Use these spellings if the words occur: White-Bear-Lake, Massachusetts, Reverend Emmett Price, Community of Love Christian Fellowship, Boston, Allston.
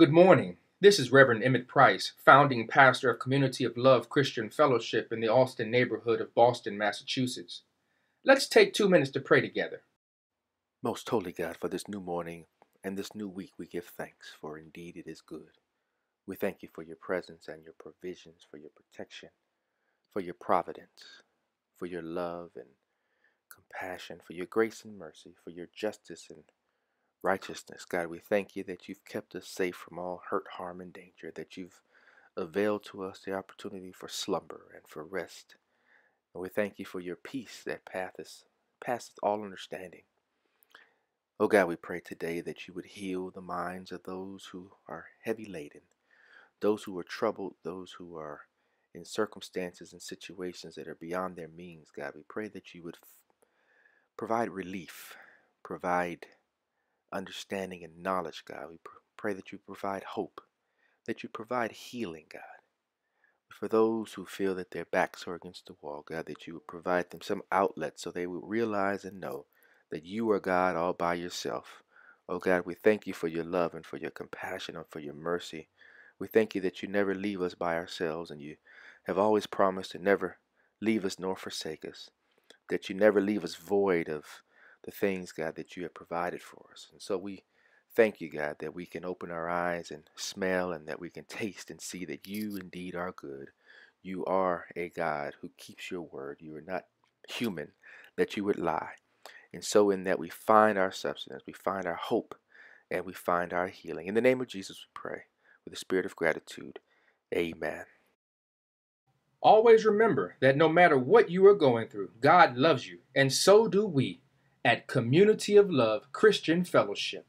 Good morning. This is Reverend Emmett Price, founding pastor of Community of Love Christian Fellowship in the Allston neighborhood of Boston, Massachusetts. Let's take 2 minutes to pray together. Most holy God, for this new morning and this new week we give thanks, for indeed it is good. We thank you for your presence and your provisions, for your protection, for your providence, for your love and compassion, for your grace and mercy, for your justice and righteousness. God, we thank you that you've kept us safe from all hurt, harm, and danger, that you've availed to us the opportunity for slumber and for rest. And we thank you for your peace that passeth all understanding. Oh God, we pray today that you would heal the minds of those who are heavy laden, those who are troubled, those who are in circumstances and situations that are beyond their means. God, we pray that you would provide relief, provide understanding and knowledge, God. We pray that you provide hope, that you provide healing, God. For those who feel that their backs are against the wall, God, that you would provide them some outlet so they will realize and know that you are God all by yourself. Oh God, we thank you for your love and for your compassion and for your mercy. We thank you that you never leave us by ourselves, and you have always promised to never leave us nor forsake us, that you never leave us void of the things, God, that you have provided for us. And so we thank you, God, that we can open our eyes and smell, and that we can taste and see that you indeed are good. You are a God who keeps your word. You are not human that you would lie. And so in that we find our substance, we find our hope, and we find our healing. In the name of Jesus we pray with a spirit of gratitude. Amen. Always remember that no matter what you are going through, God loves you, and so do we at Community of Love Christian Fellowship.